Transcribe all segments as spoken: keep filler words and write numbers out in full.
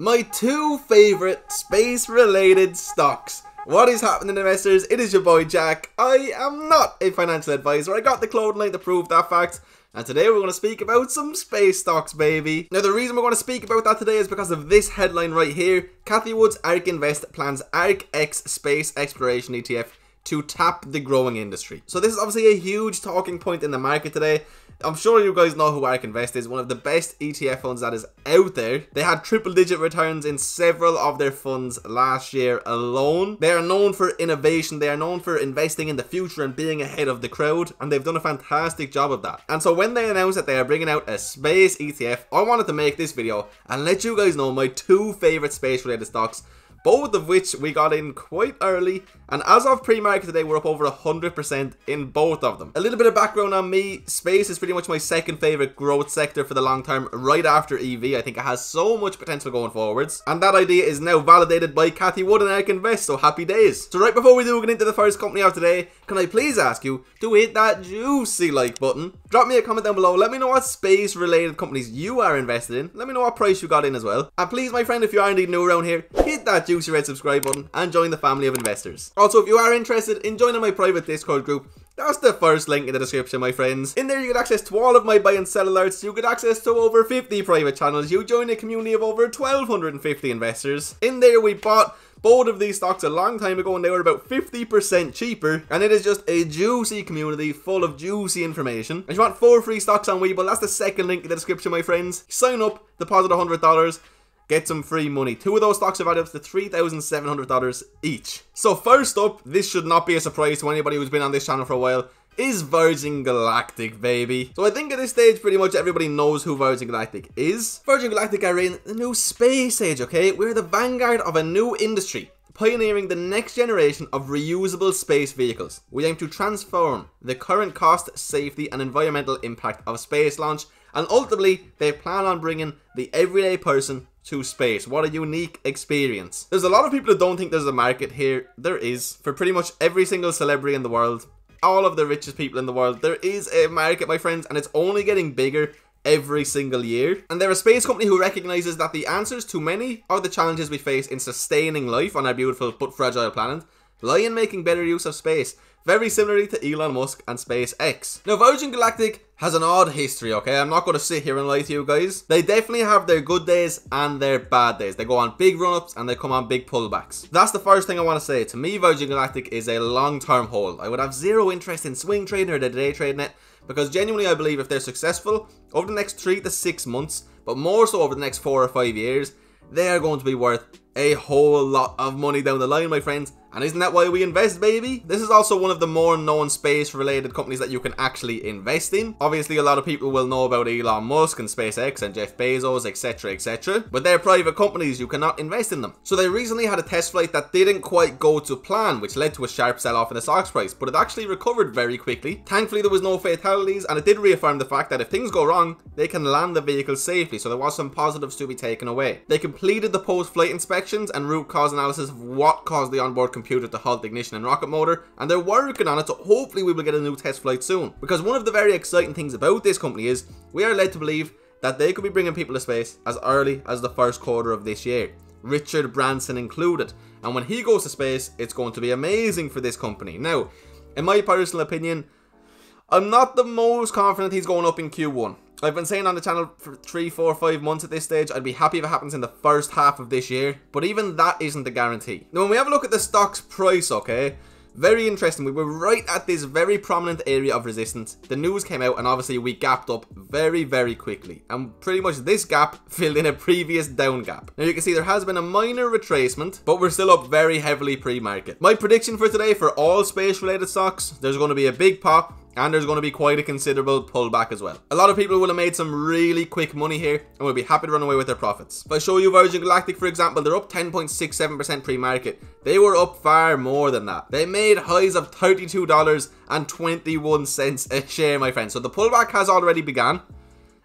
my two favorite space-related stocks. What is happening, investors? It is your boy Jack. I am not a financial advisor. I got the clothing line to prove that fact. And today we're going to speak about some space stocks, baby. Now, the reason we're going to speak about that today is because of this headline right here. Cathie Wood's ARK Invest plans ARK X Space Exploration E T F to tap the growing industry. So this is obviously a huge talking point in the market today. I'm sure you guys know who ARK Invest is, one of the best E T F funds that is out there. They had triple digit returns in several of their funds last year alone. They are known for innovation, they are known for investing in the future and being ahead of the crowd, and they've done a fantastic job of that. And so when they announced that they are bringing out a space E T F, I wanted to make this video and let you guys know my two favorite space related stocks, both of which we got in quite early, and as of pre-market today we're up over one hundred percent in both of them. A little bit of background on me: space is pretty much my second favourite growth sector for the long term, right after E V. I think it has so much potential going forwards, and that idea is now validated by Cathie Wood and ARK Invest, so happy days. So right before we do get into the first company of today, can I please ask you to hit that juicy like button, drop me a comment down below, let me know what space related companies you are invested in, let me know what price you got in as well, and please my friend, if you are indeed new around here, hit that juicy red subscribe button and join the family of investors. Also, if you are interested in joining my private Discord group, that's the first link in the description, my friends. In there you get access to all of my buy and sell alerts, you get access to over fifty private channels, you join a community of over twelve fifty investors. In there we bought both of these stocks a long time ago and they were about fifty percent cheaper, and it is just a juicy community full of juicy information. If you want four free stocks on Webull, that's the second link in the description, my friends. Sign up, deposit one hundred dollars, get some free money. Two of those stocks are valued up to three thousand seven hundred dollars each. So first up, this should not be a surprise to anybody who's been on this channel for a while, is Virgin Galactic, baby. So I think at this stage pretty much everybody knows who Virgin Galactic is. Virgin Galactic are in the new space age, okay? We're the vanguard of a new industry, pioneering the next generation of reusable space vehicles. We aim to transform the current cost, safety and environmental impact of space launch, and ultimately they plan on bringing the everyday person to space. What a unique experience. There's a lot of people who don't think there's a market here. There is. For pretty much every single celebrity in the world, all of the richest people in the world, there is a market, my friends, and it's only getting bigger every single year. And they're a space company who recognizes that the answers to many of the challenges we face in sustaining life on our beautiful but fragile planet lie in making better use of space, very similarly to Elon Musk and SpaceX. Now, Virgin Galactic has an odd history, okay? I'm not going to sit here and lie to you guys. They definitely have their good days and their bad days. They go on big run-ups and they come on big pullbacks. That's the first thing I want to say. To me, Virgin Galactic is a long-term hold. I would have zero interest in swing trading or the day trading it, because genuinely I believe if they're successful over the next three to six months, but more so over the next four or five years, they are going to be worth a whole lot of money down the line, my friends. And isn't that why we invest, baby? This is also one of the more known space-related companies that you can actually invest in. Obviously, a lot of people will know about Elon Musk and SpaceX and Jeff Bezos, et cetera, et cetera. But they're private companies, you cannot invest in them. So they recently had a test flight that didn't quite go to plan, which led to a sharp sell-off in the stock's price, but it actually recovered very quickly. Thankfully, there was no fatalities, and it did reaffirm the fact that if things go wrong, they can land the vehicle safely, so there was some positives to be taken away. They completed the post-flight inspections and root cause analysis of what caused the onboard computer to halt the ignition and rocket motor, and they're working on it, so hopefully we will get a new test flight soon. Because one of the very exciting things about this company is we are led to believe that they could be bringing people to space as early as the first quarter of this year, Richard Branson included, and when he goes to space it's going to be amazing for this company. Now, in my personal opinion, I'm not the most confident he's going up in Q one. I've been saying on the channel for three, four, five months at this stage, I'd be happy if it happens in the first half of this year, but even that isn't a guarantee. Now, when we have a look at the stock's price, okay, very interesting. We were right at this very prominent area of resistance. The news came out and obviously we gapped up very, very quickly. And pretty much this gap filled in a previous down gap. Now you can see there has been a minor retracement, but we're still up very heavily pre-market. My prediction for today for all space-related stocks, there's going to be a big pop, and there's going to be quite a considerable pullback as well. A lot of people will have made some really quick money here and will be happy to run away with their profits. If I show you Virgin Galactic, for example, they're up ten point six seven percent pre-market. They were up far more than that. They made highs of thirty-two dollars and twenty-one cents a share, my friend. So the pullback has already begun.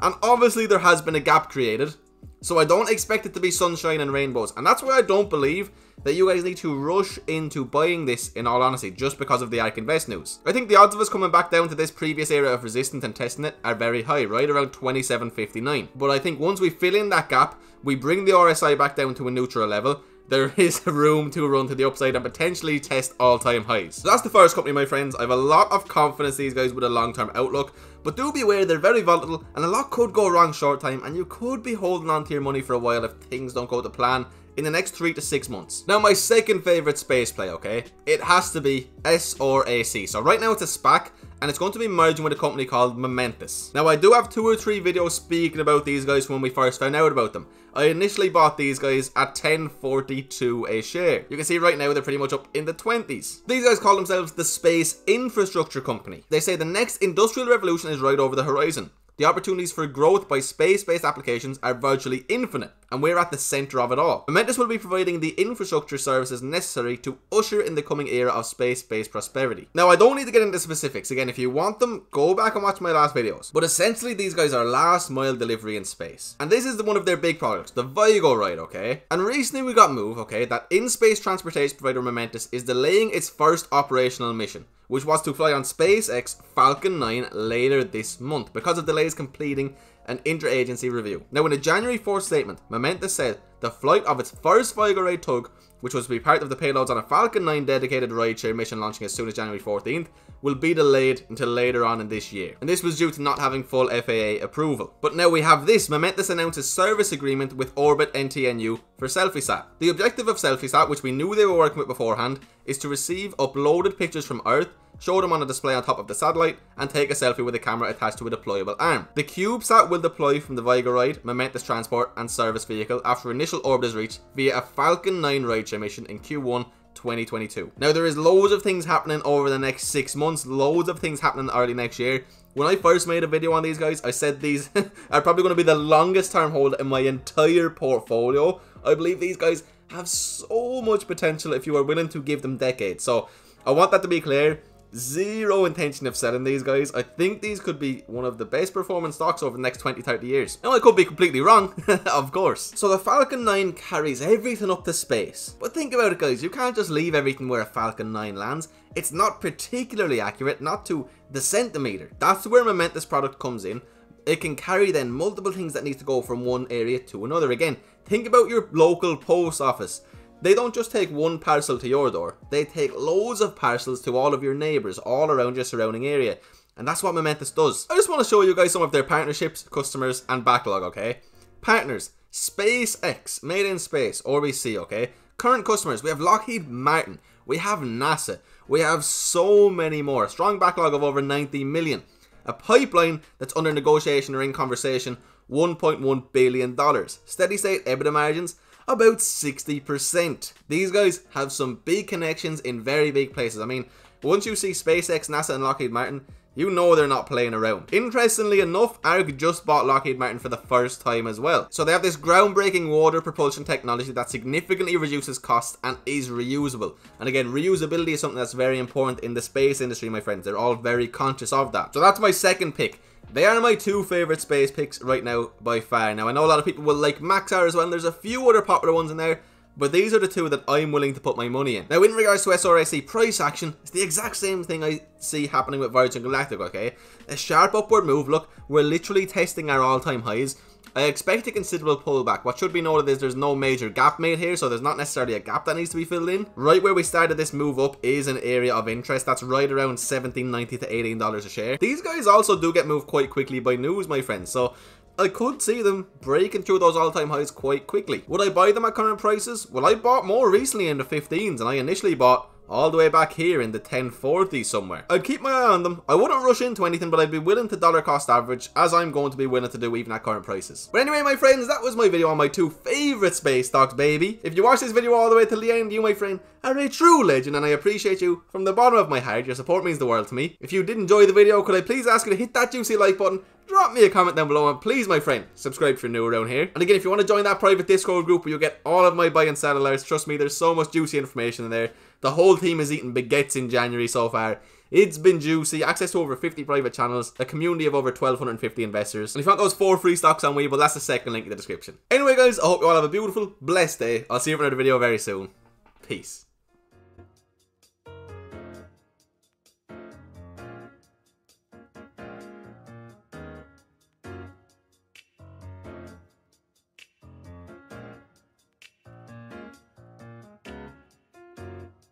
And obviously there has been a gap created. So I don't expect it to be sunshine and rainbows. And that's why I don't believe that you guys need to rush into buying this, in all honesty, just because of the ARK Invest news. I think the odds of us coming back down to this previous area of resistance and testing it are very high, right around twenty-seven fifty-nine. But I think once we fill in that gap, we bring the R S I back down to a neutral level, there is room to run to the upside and potentially test all-time highs. So that's the first company, my friends. I have a lot of confidence these guys with a long-term outlook, but do be aware they're very volatile and a lot could go wrong short time, and you could be holding on to your money for a while if things don't go to plan in the next three to six months. Now, my second favorite space play, okay, it has to be S R A C. So right now it's a SPAC, and it's going to be merging with a company called Momentus. Now, I do have two or three videos speaking about these guys when we first found out about them. I initially bought these guys at ten forty-two a share. You can see right now they're pretty much up in the twenties. These guys call themselves the Space Infrastructure Company. They say the next industrial revolution is right over the horizon. The opportunities for growth by space-based applications are virtually infinite, and we're at the center of it all. Momentus will be providing the infrastructure services necessary to usher in the coming era of space-based prosperity. Now, I don't need to get into specifics. Again, if you want them, go back and watch my last videos. But essentially, these guys are last-mile delivery in space. And this is the one of their big products, the Vigoride, okay? And recently we got move, okay, that in-space transportation provider Momentus is delaying its first operational mission, which was to fly on SpaceX Falcon nine later this month because of delays completing an interagency review. Now, in a January fourth statement, Momentus said the flight of its first Vigoride tug, which was to be part of the payloads on a Falcon nine dedicated rideshare mission launching as soon as January fourteenth, will be delayed until later on in this year. And this was due to not having full F A A approval. But now we have this. Momentus announces service agreement with Orbit N T N U for Selfiesat. The objective of Selfiesat, which we knew they were working with beforehand, is to receive uploaded pictures from Earth, show them on a display on top of the satellite, and take a selfie with a camera attached to a deployable arm. The CubeSat will deploy from the Vigoride, Momentus Transport and Service Vehicle after initial orbit is reached via a Falcon nine rideshare mission in Q one twenty twenty-two. Now, there is loads of things happening over the next six months, loads of things happening early next year. When I first made a video on these guys, I said these are probably going to be the longest term hold in my entire portfolio. I believe these guys have so much potential if you are willing to give them decades. So I want that to be clear. Zero intention of selling these guys. I think these could be one of the best performing stocks over the next twenty to thirty years. Now, I could be completely wrong, of course. So the Falcon nine carries everything up to space. But think about it, guys. You can't just leave everything where a Falcon nine lands. It's not particularly accurate, not to the centimeter. That's where Momentus product comes in. It can carry then multiple things that need to go from one area to another. Again, think about your local post office. They don't just take one parcel to your door, they take loads of parcels to all of your neighbours, all around your surrounding area. And that's what Momentus does. I just want to show you guys some of their partnerships, customers and backlog, okay? Partners, SpaceX, Made in Space, R B C, okay? Current customers, we have Lockheed Martin, we have NASA, we have so many more. A strong backlog of over ninety million. A pipeline that's under negotiation or in conversation, one point one billion dollars. Steady state EBITDA margins, about sixty percent. These guys have some big connections in very big places. I mean, once you see SpaceX, NASA and Lockheed Martin, you know they're not playing around. Interestingly enough, ARK just bought Lockheed Martin for the first time as well. So they have this groundbreaking water propulsion technology that significantly reduces costs and is reusable. And again, reusability is something that's very important in the space industry, my friends. They're all very conscious of that. So that's my second pick. They are my two favourite space picks right now by far. Now, I know a lot of people will like Maxar as well, and there's a few other popular ones in there, but these are the two that I'm willing to put my money in. Now, in regards to S R A C price action, it's the exact same thing I see happening with Virgin Galactic, okay? A sharp upward move. Look, we're literally testing our all-time highs. I expect a considerable pullback. What should be noted is there's no major gap made here, so there's not necessarily a gap that needs to be filled in. Right where we started this move up is an area of interest. That's right around seventeen ninety to eighteen dollars a share. These guys also do get moved quite quickly by news, my friends, so I could see them breaking through those all-time highs quite quickly. Would I buy them at current prices? Well, I bought more recently in the fifteens, and I initially bought all the way back here in the ten forties somewhere. I'd keep my eye on them. I wouldn't rush into anything, but I'd be willing to dollar cost average, as I'm going to be willing to do even at current prices. But anyway, my friends, that was my video on my two favourite space stocks, baby. If you watch this video all the way till the end, you, my friend, are a true legend, and I appreciate you from the bottom of my heart. Your support means the world to me. If you did enjoy the video, could I please ask you to hit that juicy like button, drop me a comment down below, and please, my friend, subscribe if you're new around here. And again, if you want to join that private Discord group where you'll get all of my buy and sell alerts, trust me, there's so much juicy information in there. The whole team is eating baguettes in January so far. It's been juicy. Access to over fifty private channels, a community of over twelve hundred fifty investors. And if you want those four free stocks on Webull, that's the second link in the description. Anyway guys, I hope you all have a beautiful, blessed day. I'll see you for another video very soon. Peace.